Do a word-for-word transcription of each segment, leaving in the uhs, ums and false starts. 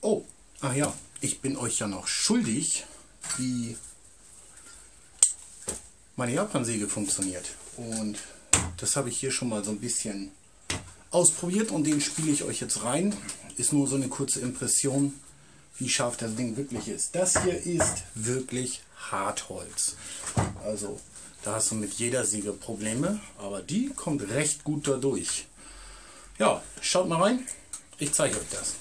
Oh, ach ja, ich bin euch ja noch schuldig, wie meine Japansäge funktioniert. Und das habe ich hier schon mal so ein bisschen ausprobiert und den spiele ich euch jetzt rein. Ist nur so eine kurze Impression, wie scharf das Ding wirklich ist. Das hier ist wirklich Hartholz. Also da hast du mit jeder Säge Probleme, aber die kommt recht gut dadurch. Ja, schaut mal rein, ich zeige euch das.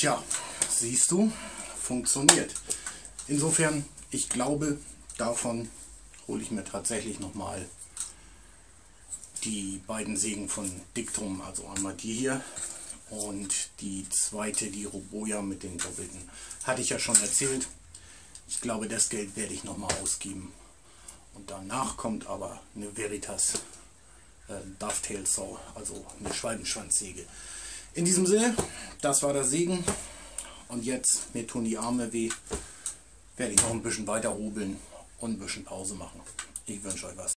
Tja, siehst du, funktioniert. Insofern, ich glaube, davon hole ich mir tatsächlich nochmal die beiden Sägen von Dictum, also einmal die hier und die zweite, die Roboja mit den doppelten. Hatte ich ja schon erzählt. Ich glaube, das Geld werde ich nochmal ausgeben. Und danach kommt aber eine Veritas äh, Dovetail Saw, also eine Schwalbenschwanzsäge. In diesem Sinne, das war der Sägen und jetzt, mir tun die Arme weh, werde ich noch ein bisschen weiter hobeln und ein bisschen Pause machen. Ich wünsche euch was.